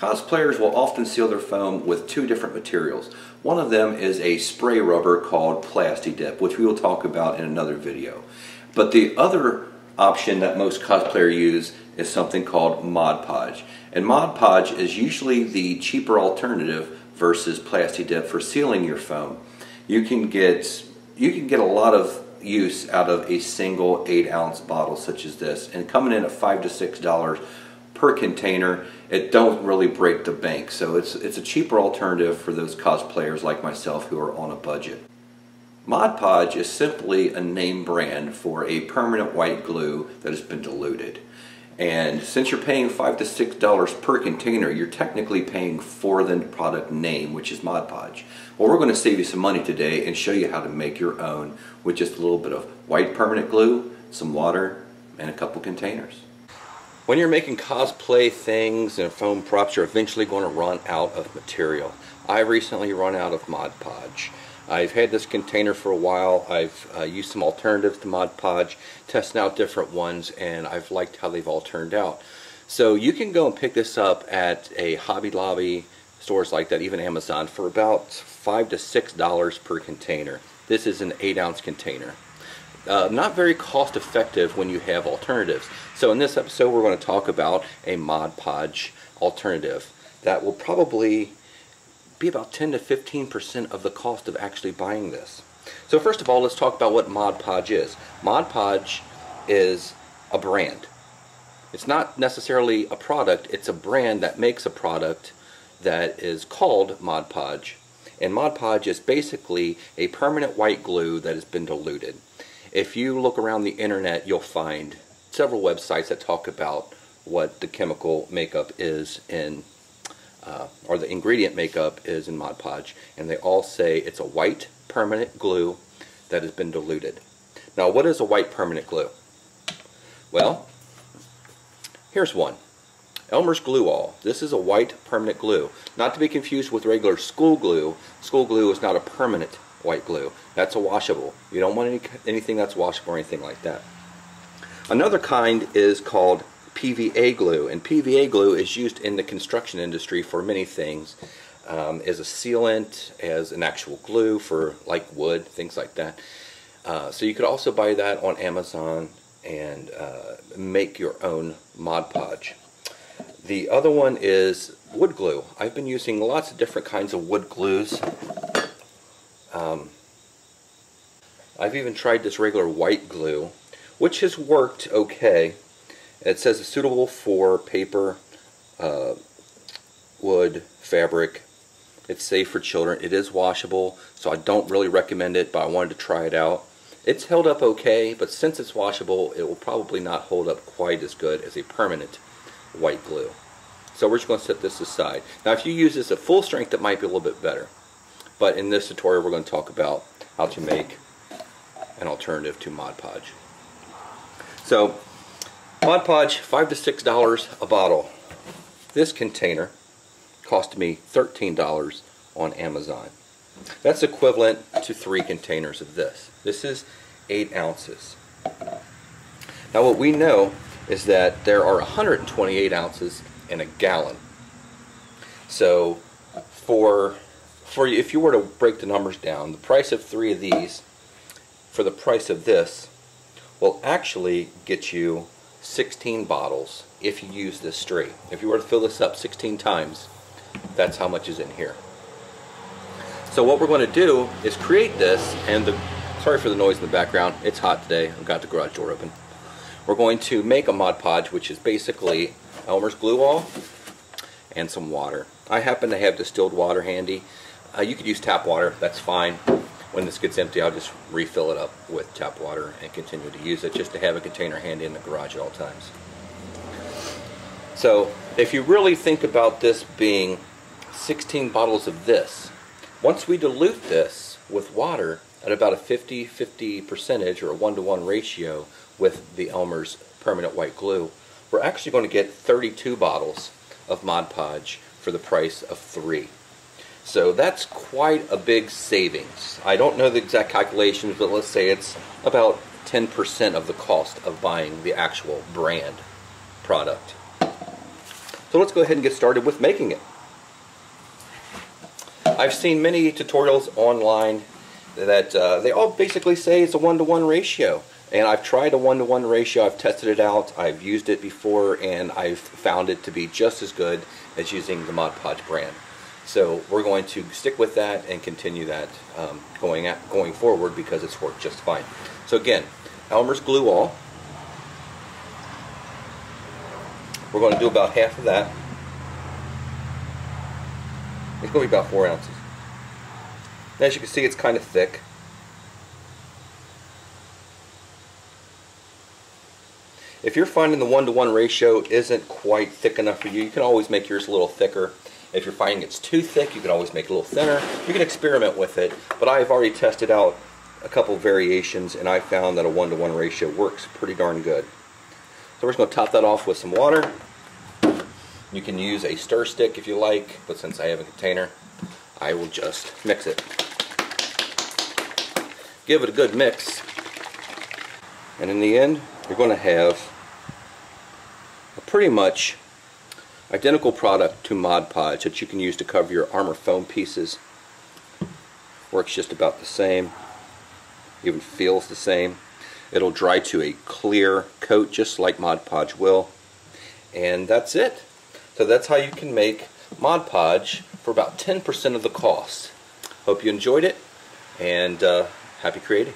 Cosplayers will often seal their foam with two different materials. One of them is a spray rubber called Plasti Dip, which we will talk about in another video. But the other option that most cosplayers use is something called Mod Podge. And Mod Podge is usually the cheaper alternative versus Plasti Dip for sealing your foam. You can get a lot of use out of a single 8-ounce bottle such as this, and coming in at $5 to $6 per container, it don't really break the bank. So it's a cheaper alternative for those cosplayers like myself who are on a budget. Mod Podge is simply a name brand for a permanent white glue that has been diluted. And since you're paying $5 to $6 per container, you're technically paying for the product name, which is Mod Podge. Well, we're going to save you some money today and show you how to make your own with just a little bit of white permanent glue, some water, and a couple containers. When you're making cosplay things and foam props, you're eventually going to run out of material. I recently run out of Mod Podge. I've had this container for a while. I've used some alternatives to Mod Podge, testing out different ones, and I've liked how they've all turned out. So you can go and pick this up at a Hobby Lobby, stores like that, even Amazon, for about $5 to $6 per container. This is an 8-ounce container. Not very cost effective when you have alternatives. So in this episode we're going to talk about a Mod Podge alternative that will probably be about 10 to 15% of the cost of actually buying this. So first of all, let's talk about what Mod Podge is. Mod Podge is a brand. It's not necessarily a product, it's a brand that makes a product that is called Mod Podge. And Mod Podge is basically a permanent white glue that has been diluted. If you look around the internet, you'll find several websites that talk about what the chemical makeup is in or the ingredient makeup is in Mod Podge, and they all say it's a white permanent glue that has been diluted. Now, what is a white permanent glue? Well, here's one. Elmer's Glue All. This is a white permanent glue. Not to be confused with regular school glue. School glue is not a permanent white glue. That's a washable. You don't want anything that's washable or anything like that. Another kind is called PVA glue, and PVA glue is used in the construction industry for many things, as a sealant, as an actual glue for like wood, things like that. So you could also buy that on Amazon and make your own Mod Podge. The other one is wood glue. I've been using lots of different kinds of wood glues. I've even tried this regular white glue, which has worked okay. It says it's suitable for paper, wood, fabric. It's safe for children. It is washable, so I don't really recommend it, but I wanted to try it out. It's held up okay, but since it's washable, it will probably not hold up quite as good as a permanent white glue. So we're just going to set this aside. Now, if you use this at full strength, it might be a little bit better. But in this tutorial, we're going to talk about how to make an alternative to Mod Podge. So, Mod Podge, $5 to $6 a bottle. This container cost me $13 on Amazon. That's equivalent to 3 containers of this. This is 8 ounces. Now what we know is that there are 128 ounces in a gallon. So for if you were to break the numbers down, the price of 3 of these for the price of this will actually get you 16 bottles if you use this straight. If you were to fill this up 16 times, that's how much is in here. So what we're going to do is create this, and sorry for the noise in the background, it's hot today, I've got the garage door open. We're going to make a Mod Podge, which is basically Elmer's Glue All and some water. I happen to have distilled water handy. You could use tap water, that's fine. When this gets empty, I'll just refill it up with tap water and continue to use it, just to have a container handy in the garage at all times. So if you really think about this being 16 bottles of this, once we dilute this with water at about a 50/50% or a 1-to-1 ratio with the Elmer's permanent white glue, we're actually going to get 32 bottles of Mod Podge for the price of 3. So that's quite a big savings. I don't know the exact calculations, but let's say it's about 10% of the cost of buying the actual brand product. So let's go ahead and get started with making it. I've seen many tutorials online that they all basically say it's a 1-to-1 ratio. And I've tried a 1-to-1 ratio, I've tested it out, I've used it before, and I've found it to be just as good as using the Mod Podge brand. So we're going to stick with that and continue that going forward because it's worked just fine. So again, Elmer's Glue All. We're going to do about half of that. It's going to be about 4 ounces. And as you can see, it's kind of thick. If you're finding the 1-to-1 ratio isn't quite thick enough for you, you can always make yours a little thicker. If you're finding it's too thick, you can always make it a little thinner. You can experiment with it, but I've already tested out a couple variations, and I found that a 1-to-1 ratio works pretty darn good. So we're just going to top that off with some water. You can use a stir stick if you like, but since I have a container, I will just mix it. Give it a good mix. And in the end, you're going to have a pretty much identical product to Mod Podge that you can use to cover your armor foam pieces. Works just about the same. Even feels the same. It'll dry to a clear coat just like Mod Podge will. And that's it. So that's how you can make Mod Podge for about 10% of the cost. Hope you enjoyed it, and happy creating.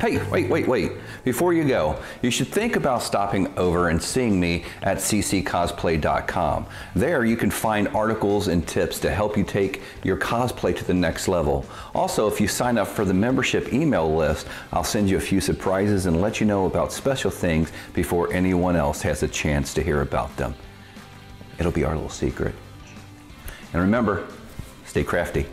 Hey, wait. Before you go, you should think about stopping over and seeing me at cccosplay.com. There you can find articles and tips to help you take your cosplay to the next level. Also, if you sign up for the membership email list, I'll send you a few surprises and let you know about special things before anyone else has a chance to hear about them. It'll be our little secret. And remember, stay crafty.